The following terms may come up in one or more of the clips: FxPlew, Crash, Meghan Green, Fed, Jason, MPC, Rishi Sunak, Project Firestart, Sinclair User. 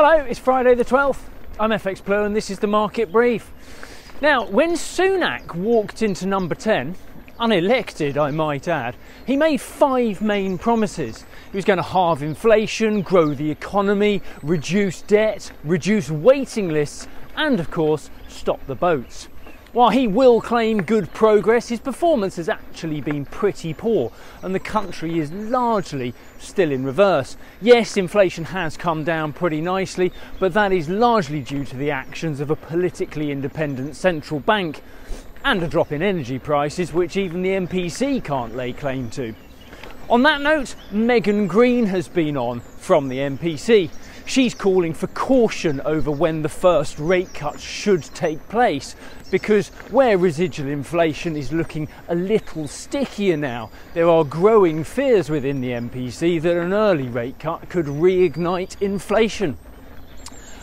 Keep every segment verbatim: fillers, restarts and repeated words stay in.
Hello, it's Friday the twelfth. I'm FxPlew and this is the Market Brief. Now, when Sunak walked into number ten, unelected I might add, he made five main promises. He was going to halve inflation, grow the economy, reduce debt, reduce waiting lists and, of course, stop the boats. While he will claim good progress, his performance has actually been pretty poor and the country is largely still in reverse. Yes, inflation has come down pretty nicely, but that is largely due to the actions of a politically independent central bank and a drop in energy prices, which even the M P C can't lay claim to. On that note, Meghan Green has been on from the M P C. She's calling for caution over when the first rate cut should take place, because where residual inflation is looking a little stickier now, there are growing fears within the M P C that an early rate cut could reignite inflation.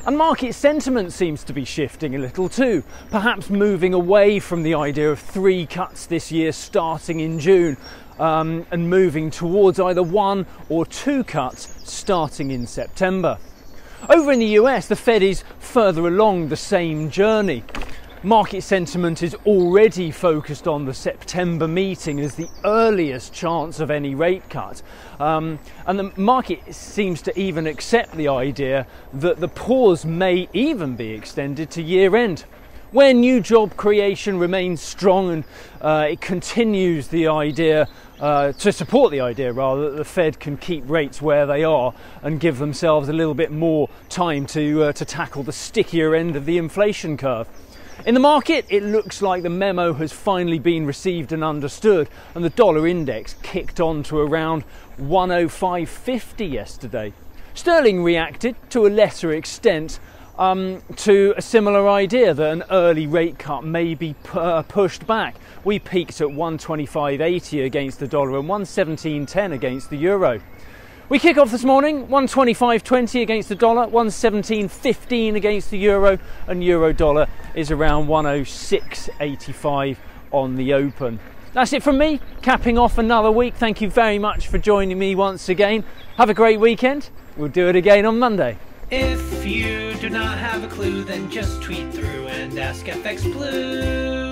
And market sentiment seems to be shifting a little too, perhaps moving away from the idea of three cuts this year starting in June um, and moving towards either one or two cuts starting in September. Over in the U S, the Fed is further along the same journey. Market sentiment is already focused on the September meeting as the earliest chance of any rate cut. Um, and the market seems to even accept the idea that the pause may even be extended to year end. Where new job creation remains strong and uh, it continues the idea, uh, to support the idea rather, that the Fed can keep rates where they are and give themselves a little bit more time to, uh, to tackle the stickier end of the inflation curve. In the market, it looks like the memo has finally been received and understood, and the dollar index kicked on to around one oh five fifty yesterday. Sterling reacted to a lesser extent Um, to a similar idea that an early rate cut may be p uh, pushed back. We peaked at one twenty-five eighty against the dollar and one seventeen ten against the euro. We kick off this morning one twenty-five twenty against the dollar, one seventeen fifteen against the euro, and euro dollar is around one oh six eighty-five on the open. That's it from me, capping off another week. Thank you very much for joining me once again. Have a great weekend. We'll do it again on Monday. If you do not have a clue, then just tweet through and ask FxPlew.